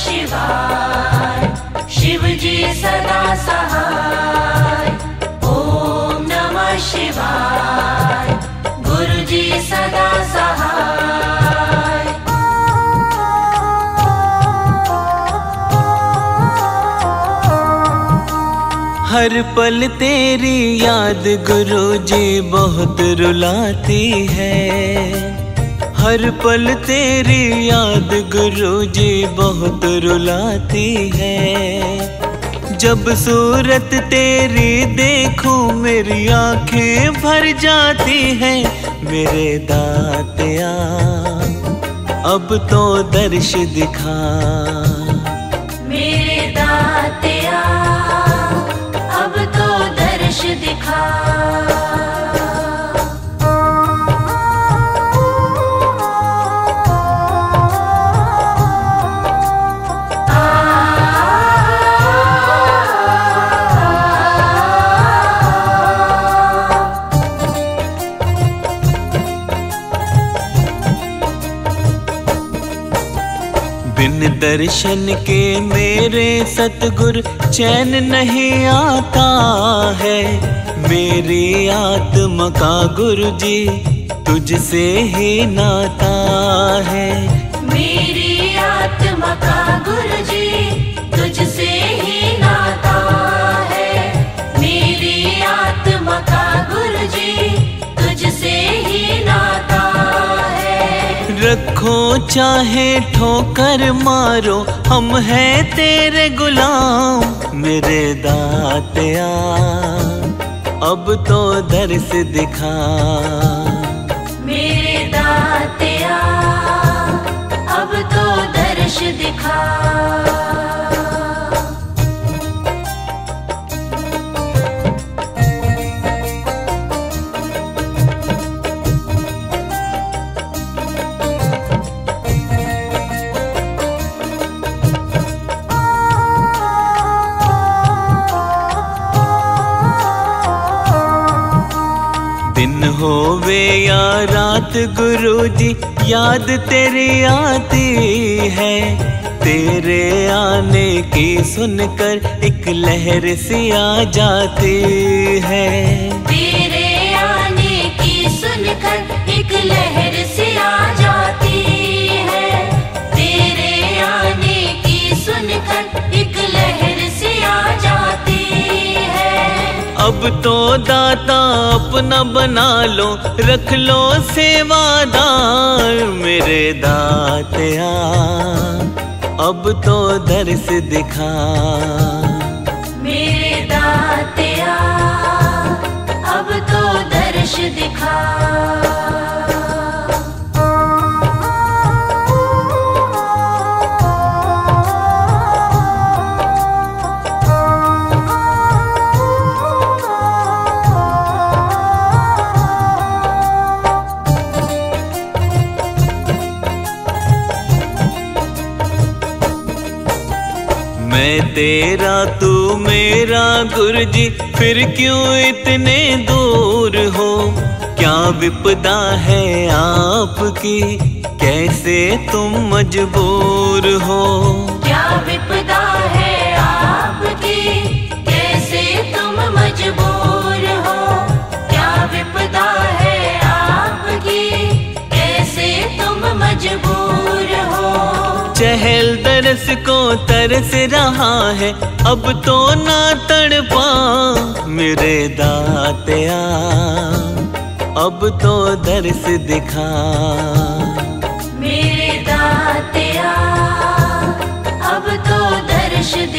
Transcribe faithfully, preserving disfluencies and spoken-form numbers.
शिवाय, शिव जी सदा सहाय। ओम नमः शिवाय, गुरु जी सदा सहाय। हर पल तेरी याद गुरु जी बहुत रुलाती है। हर पल तेरी याद गुरु जी बहुत रुलाती है। जब सूरत तेरी देखूं मेरी आंखें भर जाती हैं। मेरे दातिया अब तो दर्श दिखा, मेरे दातिया अब तो दर्श दिखा। दर्शन के मेरे सतगुरु चैन नहीं आता है। मेरी आत्मा का गुरु जी तुझसे ही नाता है। मेरी आत्मा का गुरु जी तुझसे ही नाता है। मेरी आत्मा का गुरु जी तुझसे ही नाता है। रखो चाहे ठोकर मारो हम हैं तेरे गुलाम। मेरे दातिया अब तो दर्श दिखा, मेरे दातिया अब तो दर्श दिखा। होवे या रात गुरु जी याद तेरी आती है। तेरे आने की सुनकर एक लहर सी आ जाती है। तेरे आने की सुनकर एक लहर सी आ जाती है। तेरे आने की सुनकर एक लहर सी आ जाती है। अब तो दाता अपना बना लो, रख लो सेवादार। मेरे दातिया अब तो दर्श दिखा, मेरे दातिया अब तो दर्श दिखा। मैं तेरा तू मेरा गुरु जी फिर क्यों इतने दूर हो। क्या विपदा है आपकी कैसे तुम मजबूर हो। क्या विपदा है आपकी कैसे तुम मजबूर हो। क्या विपदा है आपकी कैसे तुम मजबूर हो। चहल तरस को तरस रहा है अब तो ना तड़पा। मेरे दातिया अब तो दर्श दिखा, मेरे दातिया अब तो दर्श दिखा।